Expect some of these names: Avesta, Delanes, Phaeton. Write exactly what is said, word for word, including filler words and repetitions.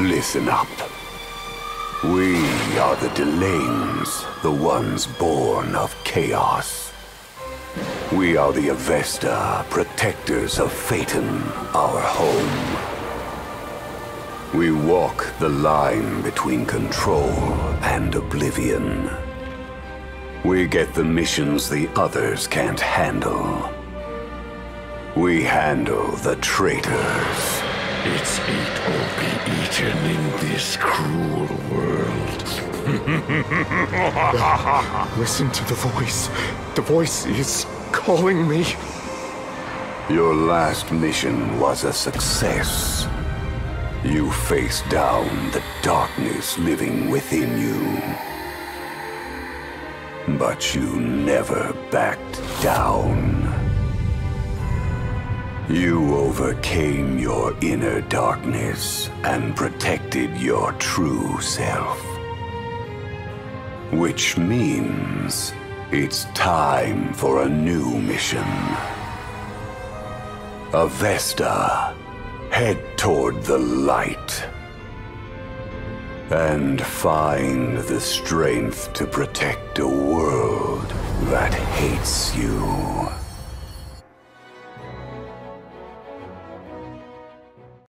Listen up. We are the Delanes, the ones born of chaos. We are the Avesta, protectors of Phaeton, our home. We walk the line between control and oblivion. We get the missions the others can't handle. We handle the traitors. It's eat or be eaten in this cruel world. Listen to the voice. The voice is calling me. Your last mission was a success. You faced down the darkness living within you. But you never backed down. You overcame your inner darkness and protected your true self. Which means it's time for a new mission. Avesta, head toward the light. And find the strength to protect a world that hates you.